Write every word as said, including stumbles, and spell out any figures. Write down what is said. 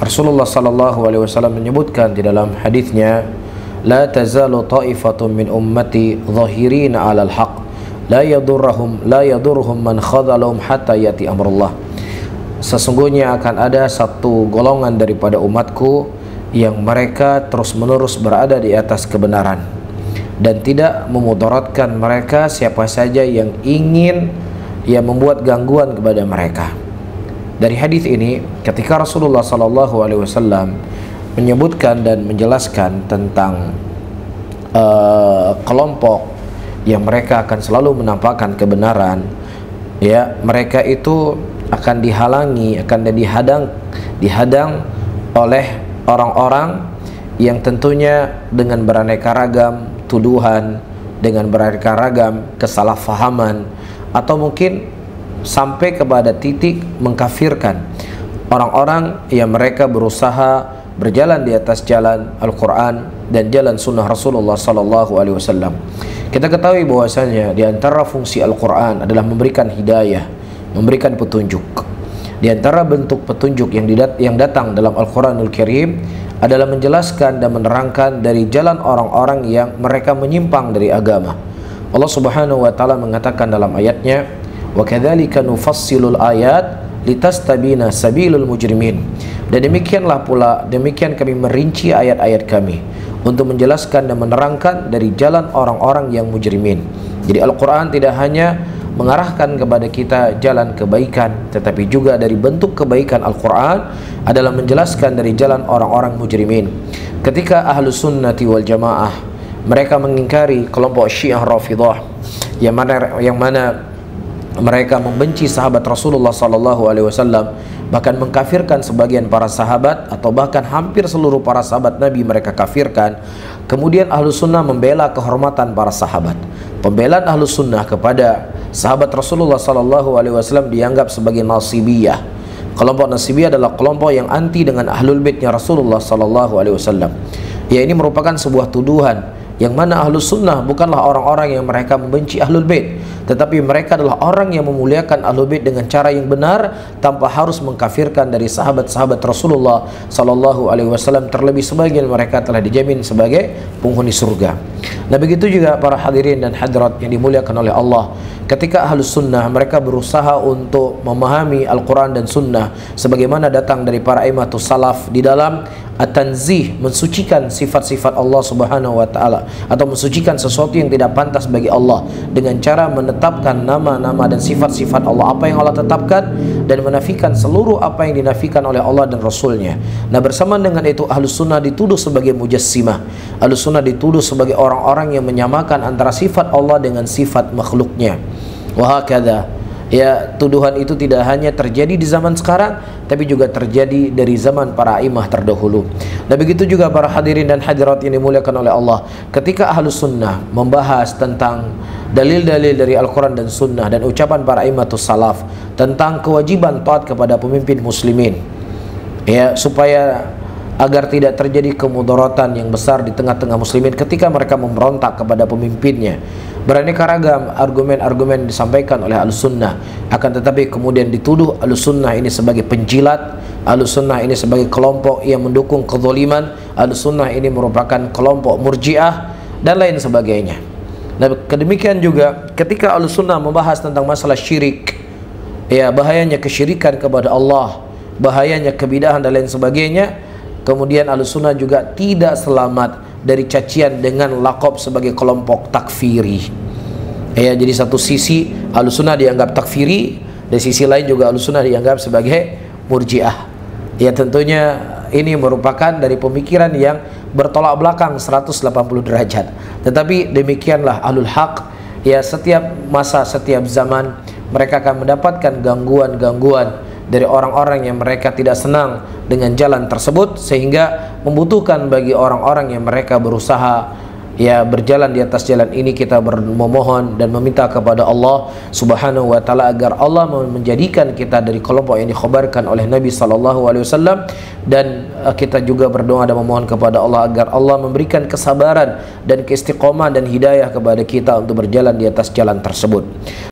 Rasulullah sallallahu alaihi wasallam menyebutkan di dalam hadisnya, la tazalu ta'ifatun min ummati dhahirina 'alal haqq la yadurruhum la yadurruhum man khadhalahum hatta yati amrullah. Sesungguhnya akan ada satu golongan daripada umatku yang mereka terus-menerus berada di atas kebenaran dan tidak memudaratkan mereka siapa saja yang ingin yang membuat gangguan kepada mereka. Dari hadis ini, ketika Rasulullah Sallallahu Alaihi Wasallam menyebutkan dan menjelaskan tentang uh, kelompok yang mereka akan selalu menampakkan kebenaran, ya, mereka itu akan dihalangi, akan dihadang, dihadang oleh orang-orang yang tentunya dengan beraneka ragam tuduhan, dengan beraneka ragam kesalahpahaman, atau mungkin sampai kepada titik mengkafirkan orang-orang yang mereka berusaha berjalan di atas jalan Al-Quran dan jalan sunnah Rasulullah Sallallahu Alaihi Wasallam. Kita ketahui bahwasanya di antara fungsi Al-Quran adalah memberikan hidayah, memberikan petunjuk. Di antara bentuk petunjuk yang didat- yang datang dalam Al-Quranul Karim adalah menjelaskan dan menerangkan dari jalan orang-orang yang mereka menyimpang dari agama. Allah Subhanahu Wa Taala mengatakan dalam ayatnya, وَكَذَلِكَ نُفَصِّلُ الْآيَاتِ لِتَسْتَبِينَ سَبِيلُ الْمُجْرِمِينَ. Dan demikianlah pula, demikian kami merinci ayat-ayat kami untuk menjelaskan dan menerangkan dari jalan orang-orang yang mujrimin. Jadi Al-Quran tidak hanya mengarahkan kepada kita jalan kebaikan, tetapi juga dari bentuk kebaikan Al-Quran adalah menjelaskan dari jalan orang-orang mujrimin. Ketika Ahlussunnah wal Jamaah mereka mengingkari kelompok Syiah Rafidhah yang mana, yang mana mereka membenci sahabat Rasulullah Sallallahu Alaihi Wasallam, bahkan mengkafirkan sebagian para sahabat atau bahkan hampir seluruh para sahabat Nabi mereka kafirkan. Kemudian Ahlussunnah membela kehormatan para sahabat. Pembelaan Ahlussunnah kepada sahabat Rasulullah Sallallahu Alaihi Wasallam dianggap sebagai nasibiyah. Kelompok nasibiyah adalah kelompok yang anti dengan ahlul baitnya Rasulullah Sallallahu Alaihi Wasallam. Ya, ini merupakan sebuah tuduhan yang mana Ahlussunnah bukanlah orang-orang yang mereka membenci ahlul bait, tetapi mereka adalah orang yang memuliakan ahlul bait dengan cara yang benar tanpa harus mengkafirkan dari sahabat-sahabat Rasulullah Sallallahu Alaihi Wasallam, terlebih sebagian mereka telah dijamin sebagai penghuni surga. Nah, begitu juga para hadirin dan hadirat yang dimuliakan oleh Allah. Ketika Ahlussunnah mereka berusaha untuk memahami Al-Quran dan Sunnah sebagaimana datang dari para imamatus Salaf di dalam At-tanzih, mensucikan sifat-sifat Allah Subhanahu Wa Taala atau mensucikan sesuatu yang tidak pantas bagi Allah dengan cara menetapkan nama-nama dan sifat-sifat Allah, apa yang Allah tetapkan, dan menafikan seluruh apa yang dinafikan oleh Allah dan Rasulnya. Nah, bersamaan dengan itu Ahlussunnah dituduh sebagai mujassimah. Ahlussunnah dituduh sebagai orang-orang yang menyamakan antara sifat Allah dengan sifat makhluknya. Wahakadha. Ya, tuduhan itu tidak hanya terjadi di zaman sekarang, tapi juga terjadi dari zaman para imam terdahulu. Dan begitu juga para hadirin dan hadirat yang dimuliakan oleh Allah. Ketika Ahlussunnah membahas tentang dalil-dalil dari Al-Quran dan Sunnah dan ucapan para imamatus Salaf tentang kewajiban taat kepada pemimpin muslimin, ya, supaya agar tidak terjadi kemudaratan yang besar di tengah-tengah muslimin ketika mereka memberontak kepada pemimpinnya. Beraneka ragam argumen-argumen disampaikan oleh Ahlussunnah, akan tetapi kemudian dituduh Ahlussunnah ini sebagai penjilat, Ahlussunnah ini sebagai kelompok yang mendukung kezaliman, Ahlussunnah ini merupakan kelompok murji'ah, dan lain sebagainya. Nah, demikian juga ketika Ahlussunnah membahas tentang masalah syirik, ya, bahayanya kesyirikan kepada Allah, bahayanya kebidahan dan lain sebagainya, kemudian Ahlussunnah juga tidak selamat dari cacian dengan lakob sebagai kelompok takfiri. Ya, jadi satu sisi Ahlussunnah dianggap takfiri, dari sisi lain juga Ahlussunnah dianggap sebagai murji'ah. Ya, tentunya ini merupakan dari pemikiran yang bertolak belakang seratus delapan puluh derajat. Tetapi demikianlah Ahlul Haq, ya, setiap masa, setiap zaman mereka akan mendapatkan gangguan-gangguan dari orang-orang yang mereka tidak senang dengan jalan tersebut, sehingga membutuhkan bagi orang-orang yang mereka berusaha, ya, berjalan di atas jalan ini, kita memohon dan meminta kepada Allah Subhanahu Wa Taala agar Allah menjadikan kita dari kelompok yang dikhabarkan oleh Nabi Sallallahu Alaihi Wasallam, dan kita juga berdoa dan memohon kepada Allah agar Allah memberikan kesabaran dan keistiqomah dan hidayah kepada kita untuk berjalan di atas jalan tersebut.